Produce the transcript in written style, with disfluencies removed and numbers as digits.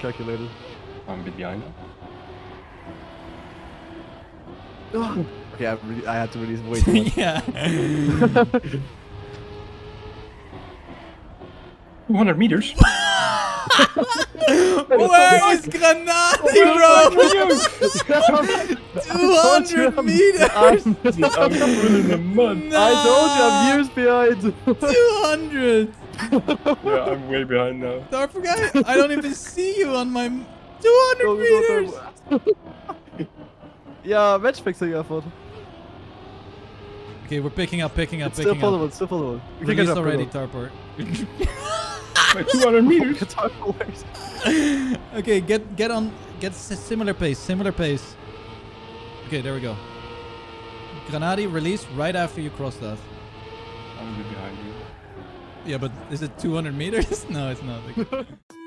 Calculated. I'm a bit behind. Okay, I had to release way too much. Yeah. 200 meters. Where is Granati, bro? 200 meters! I'm in the mud. No. I told you I'm years behind. 200! Yeah, I'm way behind now. Dark guy, I don't even see you on my 200 meters! Yeah, match fixing effort. Okay, we're picking up. Still following, Release already, Tarpor. By 200 meters. Okay, get similar pace. Okay, there we go. Granati, release right after you cross that. I'm a bit behind you. Yeah, but is it 200 meters? No, it's not.